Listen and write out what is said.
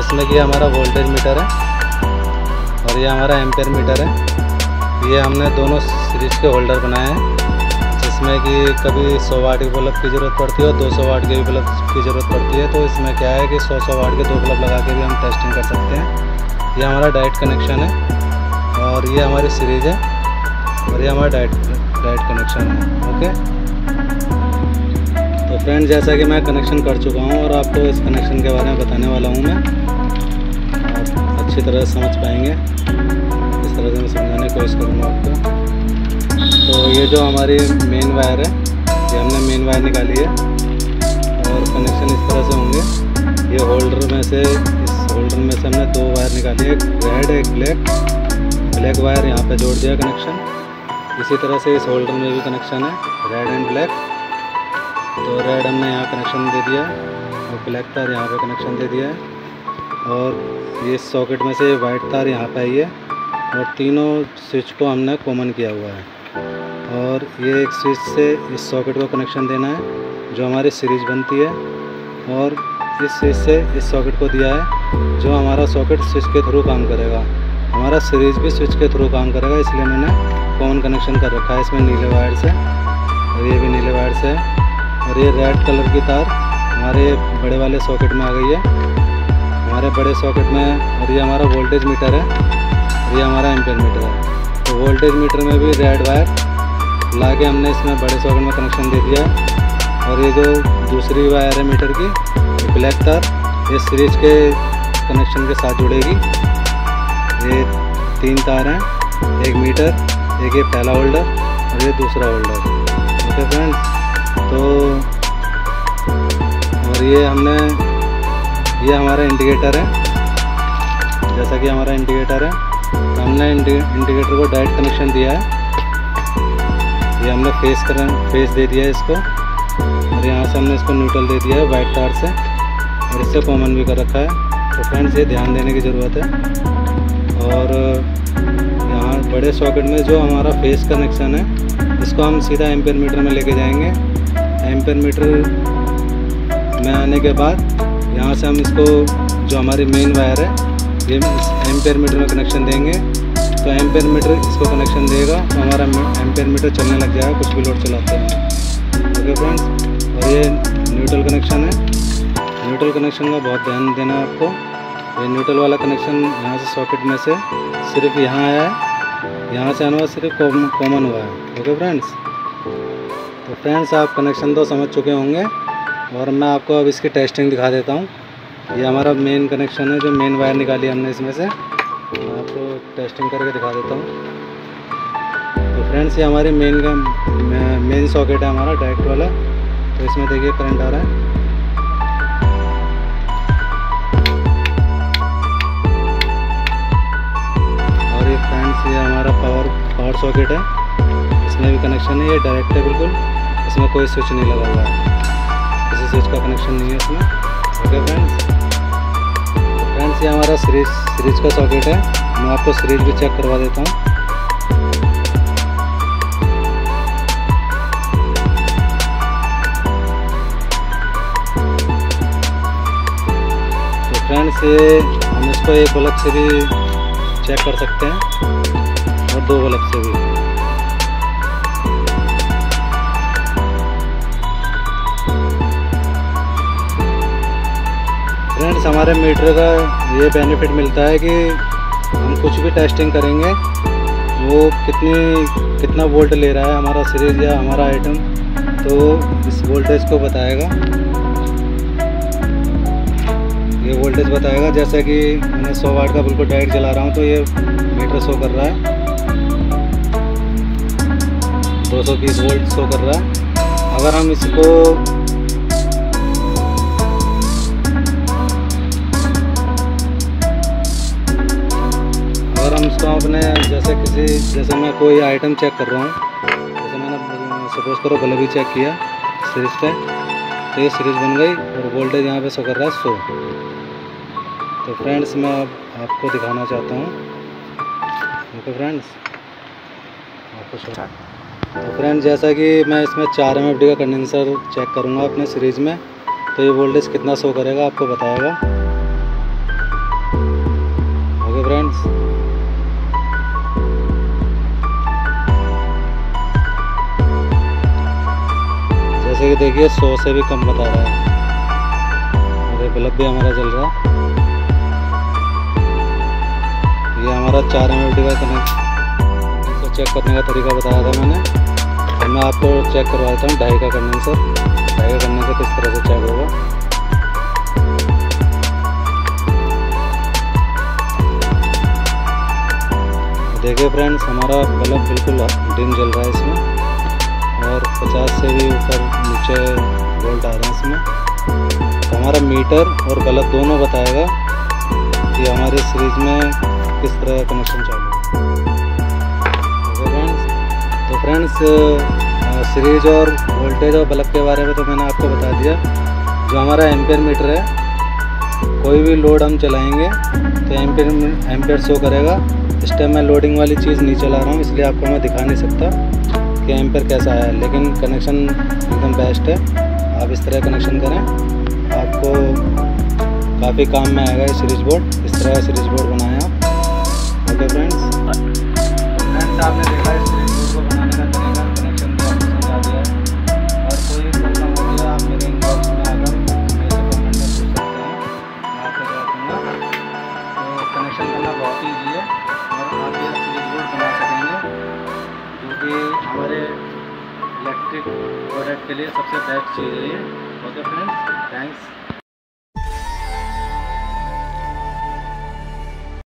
जिसमें कि हमारा वोल्टेज मीटर है और ये हमारा एम्पेयर मीटर है। ये हमने दोनों सीरीज के होल्डर बनाए हैं, जिसमें कि कभी 100 वाट के बल्ब की ज़रूरत पड़ती है और 200 वाट के भी बल्ब की ज़रूरत पड़ती है। तो इसमें क्या है कि 100 वाट के दो बल्ब लगा के भी हम टेस्टिंग कर सकते हैं। ये हमारा डायरेक्ट कनेक्शन है और ये हमारी सीरीज है और ये हमारा डायरेक्ट कनेक्शन है। ओके तो फ्रेंड, जैसा कि मैं कनेक्शन कर चुका हूं और आपको इस कनेक्शन के बारे में बताने वाला हूं मैं, आप अच्छी तरह से समझ पाएंगे। इस तरह से मैं समझाने की कोशिश करूंगा आपको। तो ये जो हमारी मेन वायर है, ये हमने मेन वायर निकाली है और कनेक्शन इस तरह से होंगे। ये होल्डर में से, इस होल्डर में से हमने दो वायर निकाली, एक रेड एक ब्लैक वायर यहाँ पर जोड़ दिया कनेक्शन। इसी तरह से इस होल्डर में भी कनेक्शन है, रेड एंड ब्लैक। तो रेड हमने यहाँ कनेक्शन दे दिया और ब्लैक तार यहाँ पे कनेक्शन दे दिया है और ये सॉकेट में से वाइट तार यहाँ पे आई है और तीनों स्विच को हमने कॉमन किया हुआ है। और ये एक स्विच से इस सॉकेट को कनेक्शन देना है जो हमारी सीरीज बनती है, और इस स्विच से इस सॉकेट को दिया है जो हमारा सॉकेट स्विच के थ्रू काम करेगा। हमारा सीरीज भी स्विच के थ्रू काम करेगा, इसलिए मैंने कॉमन कनेक्शन कर रखा है। इसमें नीले वायर से और ये भी नीले वायर से है और ये रेड कलर की तार हमारे बड़े वाले सॉकेट में आ गई है, हमारे बड़े सॉकेट में। और ये हमारा वोल्टेज मीटर है और ये हमारा एम्पेयर मीटर है। तो वोल्टेज मीटर में भी रेड वायर ला के हमने इसमें बड़े सॉकेट में कनेक्शन दे दिया। और ये जो दूसरी वायर है मीटर की, ब्लैक तार, ये सीरीज के कनेक्शन के साथ जुड़ेगी। ये तीन तार हैं, एक मीटर, एक ये पहला होल्डर और ये दूसरा होल्डर। ओके फ्रेंड्स, तो और ये हमारा इंडिकेटर है। जैसा कि हमारा इंडिकेटर है, हमने इंडिकेटर को डायरेक्ट कनेक्शन दिया है। ये हमने फेस दे दिया है इसको और यहाँ से हमने इसको न्यूट्रल दे दिया है वाइट तार से और इससे कॉमन भी कर रखा है। तो फ्रेंड्स, ये ध्यान देने की ज़रूरत है। और यहाँ बड़े सॉकेट में जो हमारा फेस कनेक्शन है, इसको हम सीधा एम्पेयर मीटर में लेके जाएंगे। एम्पेयर मीटर में आने के बाद यहाँ से हम इसको, जो हमारी मेन वायर है, ये एम्पेयर मीटर में कनेक्शन देंगे। तो एम्पेयर मीटर इसको कनेक्शन देगा तो हमारा एम्पेयर मीटर चलने लग जाएगा, कुछ भी लोड चलाते हैं। ओके फ्रेंड्स, और ये न्यूट्रल कनेक्शन है। न्यूट्रल कनेक्शन का बहुत ध्यान देना है आपको। ये न्यूट्रल वाला कनेक्शन यहाँ से सॉकेट में से सिर्फ यहाँ आया है, यहाँ से आना हुआ सिर्फ कॉमन हुआ है। ओके फ्रेंड्स, तो फ्रेंड्स आप कनेक्शन तो समझ चुके होंगे और मैं आपको अब इसकी टेस्टिंग दिखा देता हूँ। ये हमारा मेन कनेक्शन है जो मेन वायर निकाली हमने इसमें से, मैं आपको टेस्टिंग करके दिखा देता हूँ। तो फ्रेंड्स, ये हमारी मेन सॉकेट है हमारा डायरेक्ट वाला। तो इसमें देखिए करंट आ रहा है। और ये फ्रेंड्स, ये हमारा पावर सॉकेट है, इसमें भी कनेक्शन है। ये डायरेक्ट है बिल्कुल, इसमें कोई स्विच नहीं लगा हुआ है, किसी स्विच का कनेक्शन नहीं है इसमें। ओके फ्रेंड्स, ये हमारा सीरीज का सॉकेट है। मैं आपको सीरीज भी चेक करवा देता हूँ। तो फ्रेंड्स, ये हम इसको एक बल्ब से भी चेक कर सकते हैं और दो बल्ब से भी। फ्रेंड्स, हमारे मीटर का ये बेनिफिट मिलता है कि हम कुछ भी टेस्टिंग करेंगे, वो कितना वोल्ट ले रहा है हमारा सीरीज या हमारा आइटम, तो इस वोल्टेज को बताएगा, ये वोल्टेज बताएगा। जैसा कि मैं 100 वाट का बिल्कुल डायरेक्ट जला रहा हूँ तो ये मीटर शो कर रहा है 220 वोल्ट शो कर रहा है। अगर हम इसको अपने, जैसे मैं कोई आइटम चेक कर रहा हूँ, जैसे मैंने सपोज करो बल्ब ही चेक किया सीरीज पे, तो ये सीरीज बन गई और वोल्टेज यहाँ पे शो कर रहा है 100। तो फ्रेंड्स, मैं आपको दिखाना चाहता हूँ। ओके फ्रेंड्स, आपको शो। तो फ्रेंड्स, जैसा कि मैं इसमें 4 mF का कंडेंसर चेक करूँगा अपने सीरीज में, तो ये वोल्टेज कितना शो करेगा आपको बताएगा। things. जैसे कि देखिए 100 से भी कम बता रहा है। और ये बल्ब भी हमारा जल रहा है। ये हमारा 4 MFD का कनेक्शन इसको चेक करने का तरीका बताया था मैंने, और मैं आपको चेक करवाता हूँ 2.5 का कंडेंसर, 2.5 का कंडेंसर किस तरह से चेक होगा। देखिए फ्रेंड्स, हमारा बल्ब बिल्कुल डिम जल रहा है इसमें, और 50 से भी ऊपर नीचे वोल्ट आ रहे हैं इसमें। तो हमारा मीटर और बल्ब दोनों बताएगा कि हमारे सीरीज में किस तरह का कनेक्शन चालू है। तो फ्रेंड्स सीरीज और वोल्टेज और बल्ब के बारे में तो मैंने आपको बता दिया। जो हमारा एम्पियर मीटर है, कोई भी लोड हम चलाएँगे तो एम्पियर शो करेगा। इस टाइम मैं लोडिंग वाली चीज़ नहीं चला रहा हूँ, इसलिए आपको मैं दिखा नहीं सकता कि एम्पियर कैसा आया, लेकिन कनेक्शन एकदम बेस्ट है। आप इस तरह कनेक्शन करें, आपको काफ़ी काम में आएगा ये सीरीज बोर्ड। इस तरह का सीरीज बोर्ड बनाएं आप। ओके फ्रेंड्स, आपने देखा इस सीरीज बोर्ड को बनाने का तरीका, कनेक्शन को आपको समझा दिया है। और कोई प्रॉब्लम हो गया आप मेरे इनबॉक्स में आकर मेरे से कमेंट कर सकते हैं, मैं आपको बता दूँगा। तो कनेक्शन करना बहुत ईजी है, आप ये सीरीज बोर्ड बना सकेंगे, जो कि हमारे इलेक्ट्रिक प्रोडक्ट के लिए सबसे बेस्ट चीज़ है। Okay friends, thanks.